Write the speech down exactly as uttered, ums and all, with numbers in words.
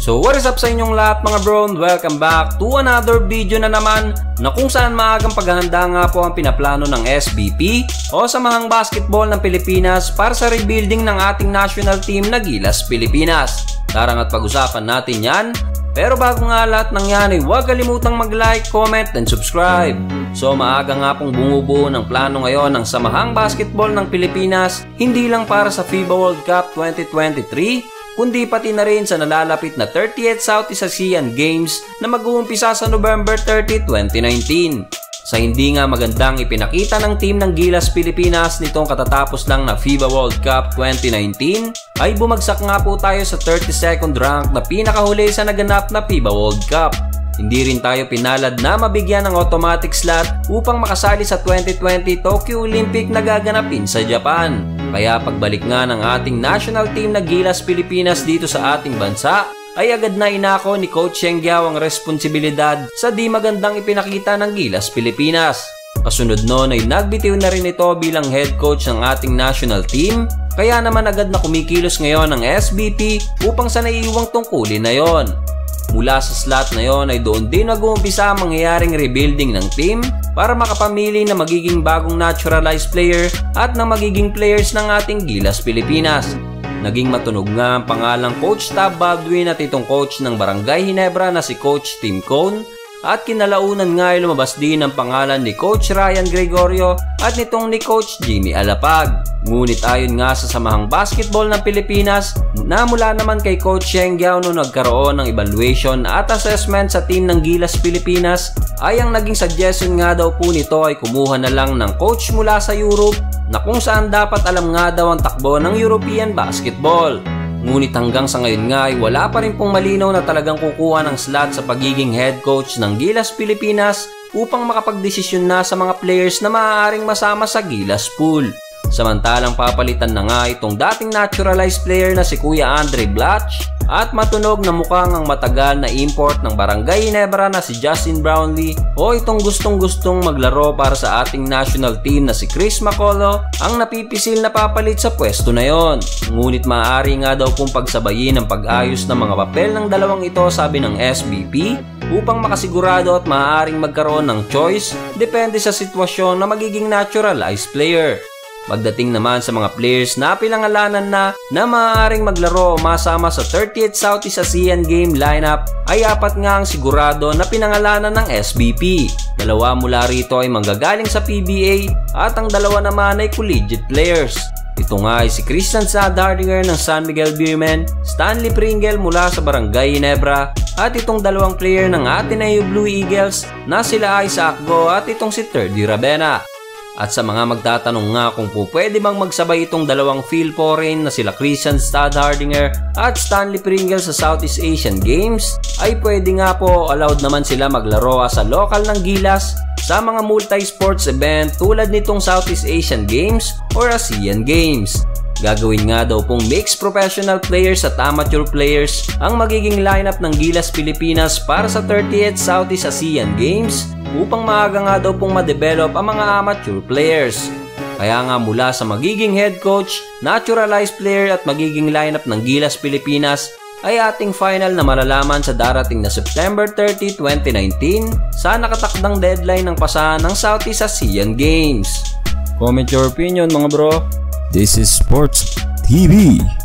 So what is up sa inyong lahat mga bro, and welcome back to another video na naman na kung saan maagang paghahanda nga po ang pinaplano ng S B P o Samahang Basketball ng Pilipinas para sa rebuilding ng ating national team na Gilas Pilipinas. Tara nga't pag-usapan natin yan. Pero bago nga lahat ng yan ay huwag kalimutang mag-like, comment, and subscribe. So maaga nga pong bumubuo ng plano ngayon ng Samahang Basketball ng Pilipinas hindi lang para sa FIBA World Cup twenty twenty-three kundi pati na rin sa nalalapit na thirtieth Southeast Asian Games na mag-uumpisa sa November thirty, twenty nineteen. Sa hindi nga magandang ipinakita ng team ng Gilas Pilipinas nitong katatapos lang na FIBA World Cup twenty nineteen, ay bumagsak nga po tayo sa thirty-second rank na pinakahuli sa naganap na FIBA World Cup. Hindi rin tayo pinalad na mabigyan ng automatic slot upang makasali sa twenty twenty Tokyo Olympic na gaganapin sa Japan. Kaya pagbalik nga ng ating national team na Gilas Pilipinas dito sa ating bansa, ay agad na inako ni Coach Yeng Guiao ang responsibilidad sa di magandang ipinakita ng Gilas Pilipinas. Kasunod noon ay nagbitiw na rin ito bilang head coach ng ating national team. Kaya naman agad na kumikilos ngayon ang S B P upang sa naiiwang tungkulin na yon. Mula sa slot na yon ay doon din nag-uumpisa ang mangyayaring rebuilding ng team para makapamili na magiging bagong naturalized player at na magiging players ng ating Gilas Pilipinas. Naging matunog nga ang pangalang Coach Tab Baldwin at itong coach ng Barangay Ginebra na si Coach Tim Cone, at kinalaunan nga ay lumabas din ang pangalan ni Coach Ryan Gregorio at nitong ni Coach Jimmy Alapag. Ngunit ayon nga sa Samahang Basketball ng Pilipinas na mula naman kay Coach Yeng Guiao noong nagkaroon ng evaluation at assessment sa team ng Gilas Pilipinas, ay ang naging suggestion nga daw po nito ay kumuha na lang ng coach mula sa Europe na kung saan dapat alam nga daw ang takbo ng European basketball. Ngunit hanggang sa ngayon nga ay wala pa rin pong malinaw na talagang kukuha ng slot sa pagiging head coach ng Gilas Pilipinas upang makapagdesisyon na sa mga players na maaaring masama sa Gilas pool. Samantalang papalitan na nga itong dating naturalized player na si Kuya Andre Blatch, at matunog na mukhang ang matagal na import ng Barangay Ginebra na si Justin Brownlee o itong gustong-gustong maglaro para sa ating national team na si Chris McCollough ang napipisil na papalit sa pwesto na yon. Ngunit maaari nga daw kung pagsabayin ang pag-ayos ng mga papel ng dalawang ito sabi ng S B P upang makasigurado at maaaring magkaroon ng choice depende sa sitwasyon na magiging naturalized player. Pagdating naman sa mga players na pinangalanan na na maaaring maglaro o masama sa thirtieth Southeast Asian Game lineup ay apat nga ang sigurado na pinangalanan ng S B P. Dalawa mula rito ay manggagaling sa P B A at ang dalawa naman ay collegiate players. Ito nga ay si Christian Standhardinger ng San Miguel Beermen, Stanley Pringle mula sa Barangay Ginebra, at itong dalawang player ng Ateneo Blue Eagles na sila Isaac Go at itong si Thirdy Ravena. At sa mga magtatanong nga kung po pwede bang magsabay itong dalawang field foreign na sila Christian Standhardinger at Stanley Pringle sa Southeast Asian Games, ay pwede nga po, allowed naman sila maglaro sa local ng Gilas sa mga multi-sports event tulad nitong Southeast Asian Games or ASEAN Games. Gagawin nga daw pong mixed professional players at amateur players ang magiging lineup ng Gilas Pilipinas para sa thirtieth Southeast Asian Games upang maaga nga daw pong ma-develop ang mga amateur players. Kaya nga mula sa magiging head coach, naturalized player at magiging lineup ng Gilas Pilipinas ay ating final na malalaman sa darating na September thirty, twenty nineteen sa nakatakdang deadline ng pasahan ng Southeast Asian Games. Comment your opinion mga bro. This is Sports T V.